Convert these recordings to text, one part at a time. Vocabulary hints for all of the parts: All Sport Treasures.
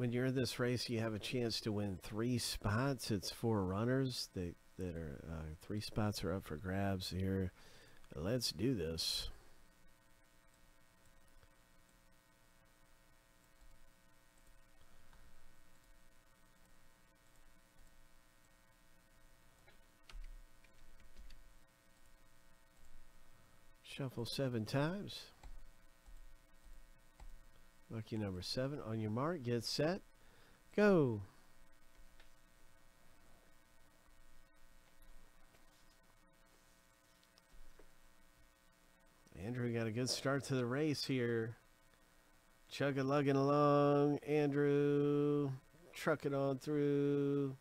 when you're in this race, you have a chance to win 3 spots. It's 4 runners that are 3 spots are up for grabs here. Let's do this. Shuffle 7 times. Lucky number 7. On your mark, get set, go. Andrew got a good start to the race here. Chug-a-lugging along, Andrew. Trucking on through.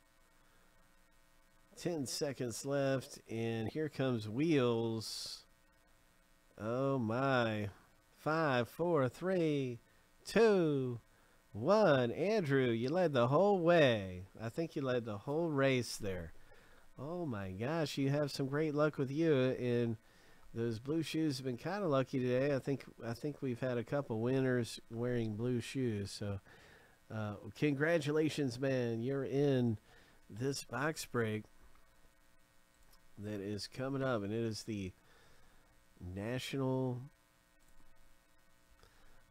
10 seconds left, and here comes Wheels. Oh my. 5, 4, 3, 2, 1. Andrew, you led the whole way. I think you led the whole race there. Oh my gosh, you have some great luck with you, and those blue shoes have been kind of lucky today. I think we've had a couple winners wearing blue shoes, so congratulations, man. You're in this box break that is coming up, and it is the National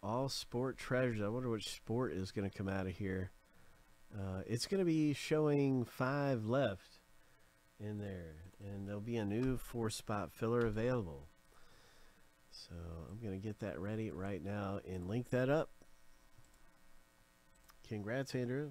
All Sport Treasures. I wonder which sport is going to come out of here. It's going to be showing 5 left in there, and there'll be a new 4 spot filler available. So I'm going to get that ready right now and link that up. Congrats, Andrew.